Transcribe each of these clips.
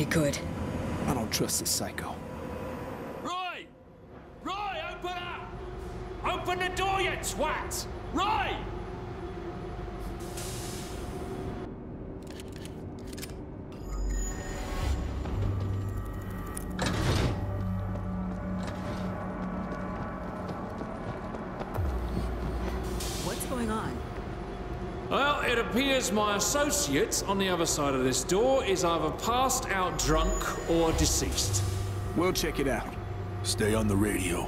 be good. I don't trust this psycho. Roy! Roy, open up! Open the door, you twat! Roy! What's going on? Well, it appears my associate on the other side of this door is either passed out drunk or deceased. We'll check it out. Stay on the radio.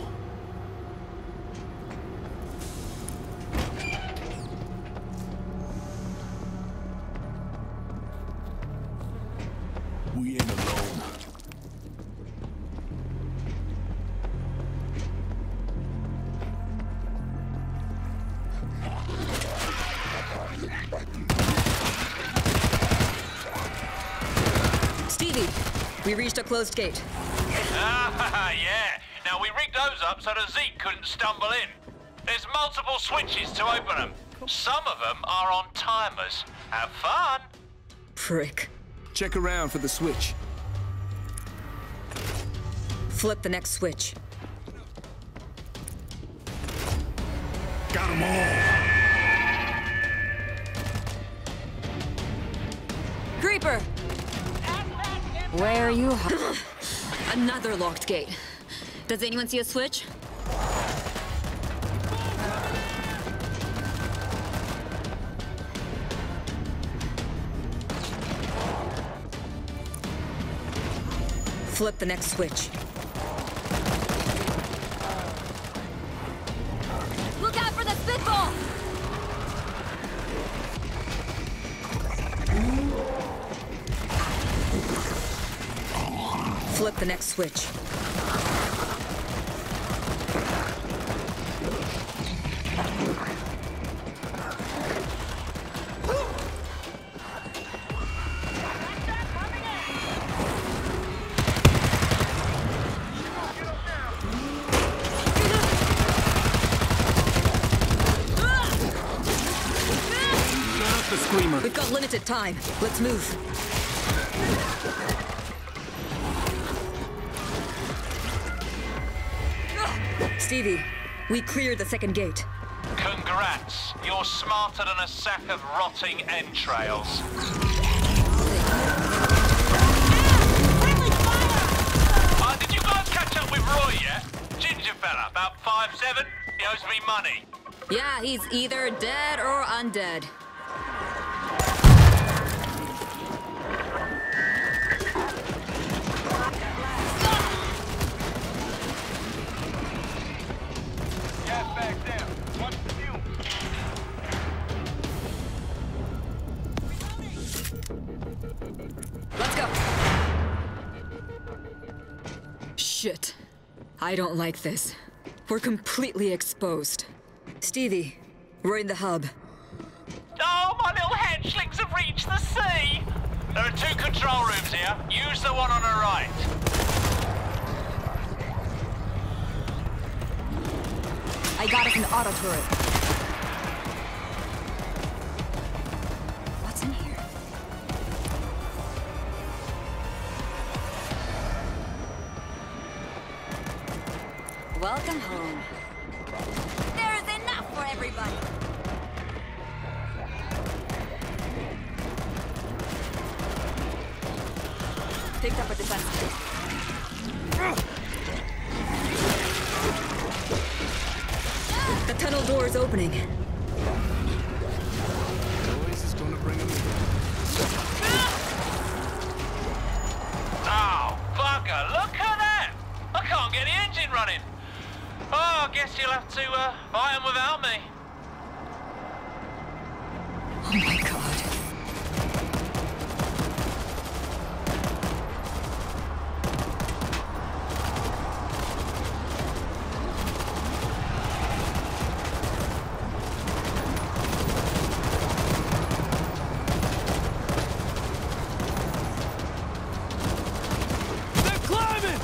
We ain't alone. Stevie, we reached a closed gate. Ah, yeah. Now we rigged those up so that Zeke couldn't stumble in. There's multiple switches to open them. Some of them are on timers. Have fun. Prick. Check around for the switch. Flip the next switch. Got 'em all! Creeper! Where are you? Another locked gate. Does anyone see a switch? Flip the next switch. Look out for the spitball! Flip the next switch. We've got limited time. Let's move. Stevie, we cleared the second gate. Congrats. You're smarter than a sack of rotting entrails. Did you guys catch up with Roy yet? Ginger fella, about 5'7". He owes me money. Yeah, he's either dead or undead. Let's go. Shit. I don't like this. We're completely exposed. Stevie, we're in the hub. Oh, my little hatchlings have reached the sea! There are two control rooms here. Use the one on the right. I got it in the auto turret. Welcome home. There is enough for everybody. Picked up a defense. The tunnel door is opening. Noise is going to bring him in. Oh, fucker, look at that! I can't get the engine running. Oh, I guess you'll have to buy him without me. Oh my God. They're climbing!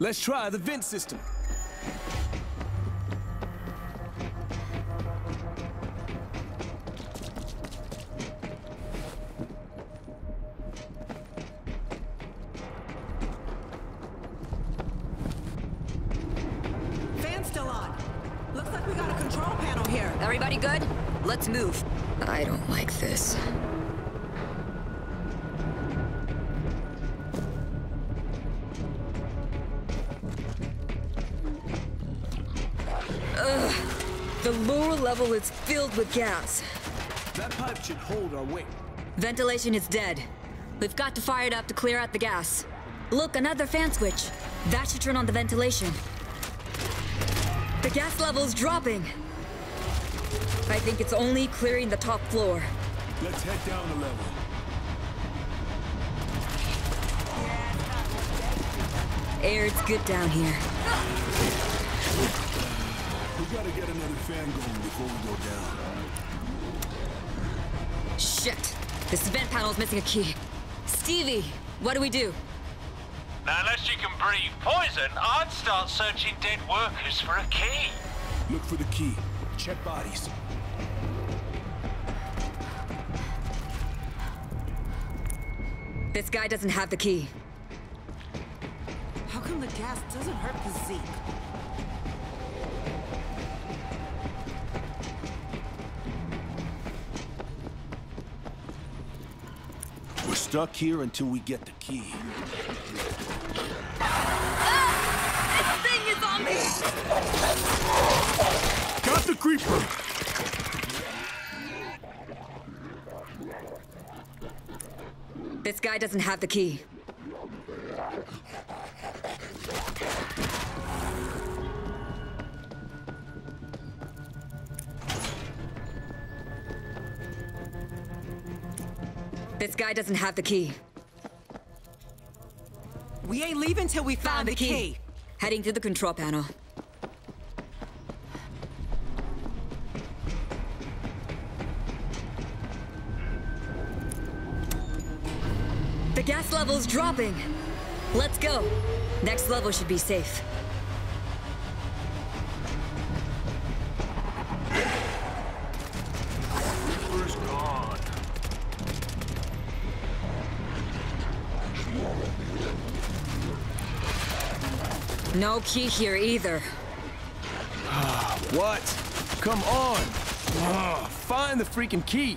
Let's try the vent system. Fan still on. Looks like we got a control panel here. Everybody good? Let's move. I don't like this. The lower level is filled with gas. That pipe should hold our weight. Ventilation is dead. We've got to fire it up to clear out the gas. Look, another fan switch. That should turn on the ventilation. The gas level's dropping. I think it's only clearing the top floor. Let's head down a level. Air's good down here. We gotta get another fan going before we go down. Shit! This vent panel's missing a key. Stevie, what do we do? Now, unless you can breathe poison, I'd start searching dead workers for a key. Look for the key. Check bodies. This guy doesn't have the key. How come the gas doesn't hurt the Zeke? We're stuck here until we get the key. Ah! This thing is on me! Got the creeper! This guy doesn't have the key. This guy doesn't have the key. We ain't leaving till we found the key. Heading to the control panel. The gas level's dropping. Let's go. Next level should be safe. No key here either. What? Come on! Find the freaking key!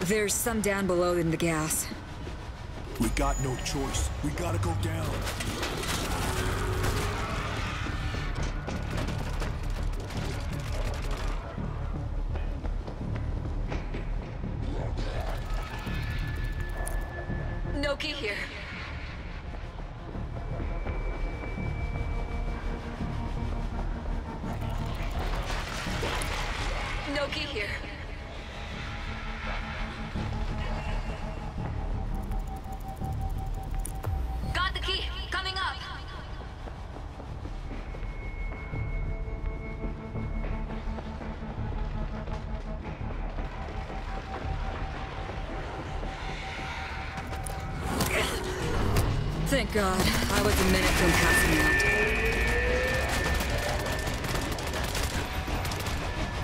There's some down below in the gas. We got no choice. We gotta go down. No key here. No key here. Got the key. Coming up. Thank God. I was a minute from passing out.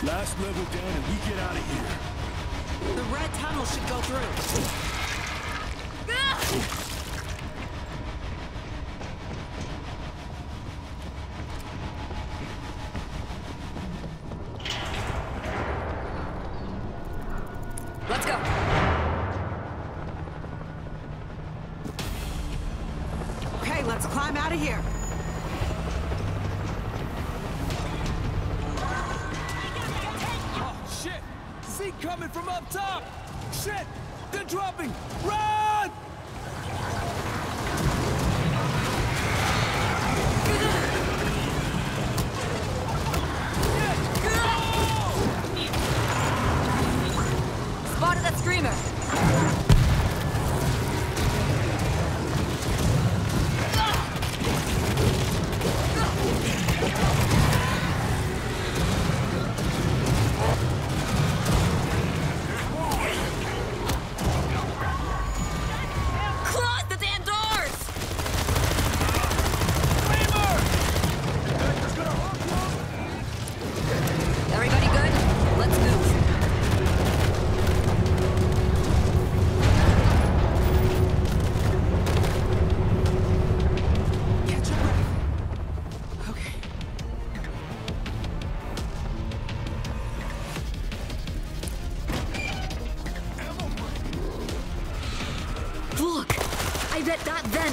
Last level down and we get out of here. The red tunnel should go through. Let's go. Okay, let's climb out of here. Coming from up top! Shit! They're dropping! Run! Spotted that screamer!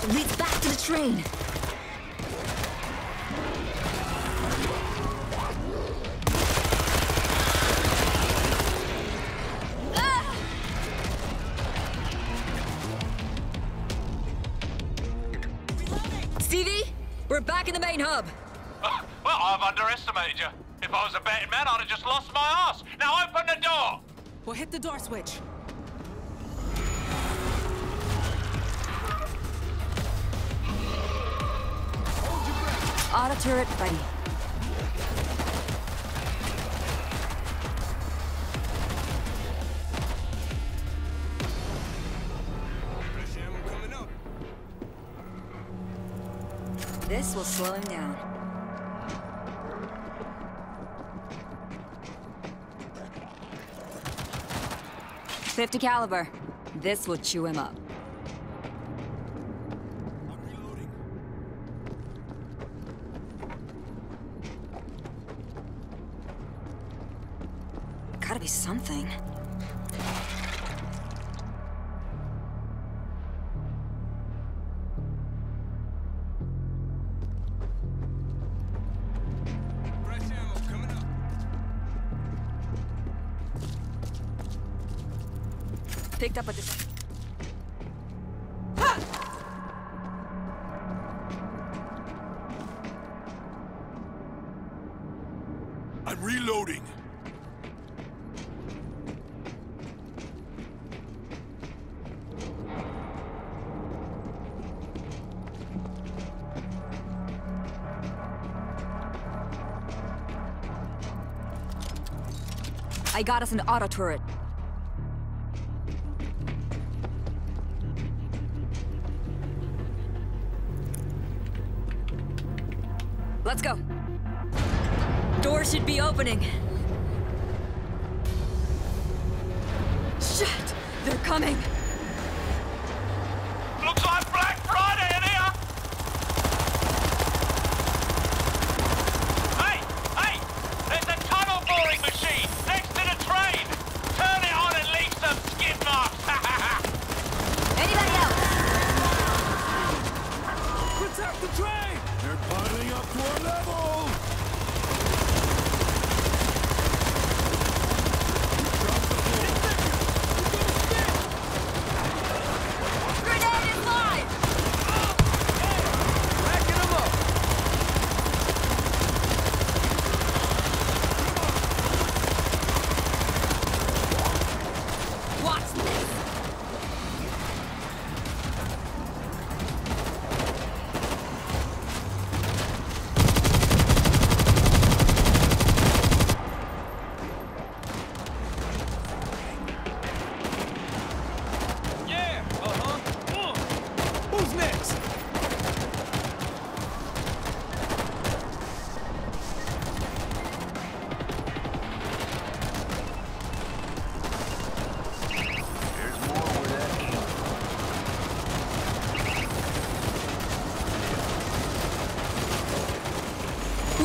It leads back to the train. Stevie, we're back in the main hub. Well, I've underestimated you. If I was a betting man, I'd have just lost my ass. Now open the door! Well, hit the door switch. Auto turret ready. This will slow him down. .50 caliber. This will chew him up. Gotta be something. Picked up at this. Ah! I'm reloading. I got us an auto turret. Let's go. Door should be opening. Shit! They're coming! Looks like Black Friday in here! Hey! Hey! There's a tunnel boring machine next to the train! Turn it on and leave some skid marks! Anybody else? Protect the train! They're piling up to our level! Grenade is live! Racking them up! Watch this!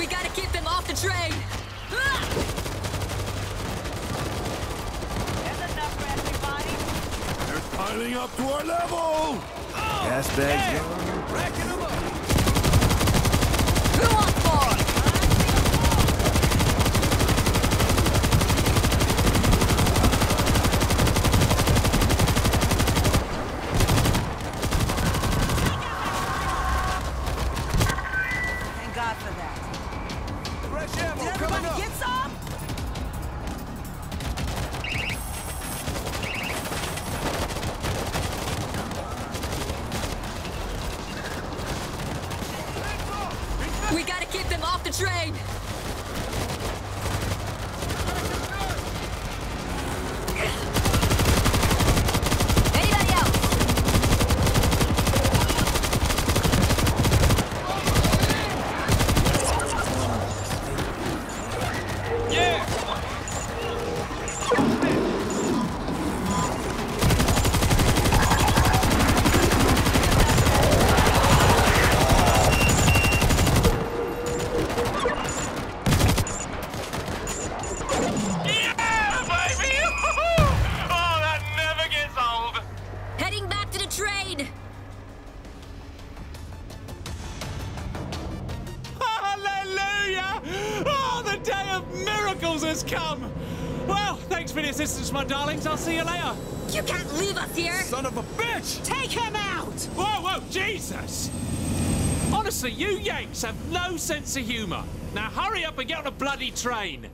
We gotta keep them off the train! There's enough for everybody! They're piling up to our level! Oh, gas bags gone. Racking them up! Who wants more? Thank God for that. Fresh ammo coming up. Did everybody get some? We gotta keep them off the train. day of miracles has come! Well, thanks for the assistance, my darlings. I'll see you later. You can't leave us here! Son of a bitch! Take him out! Whoa, whoa, Jesus! Honestly, you Yanks have no sense of humor. Now hurry up and get on a bloody train.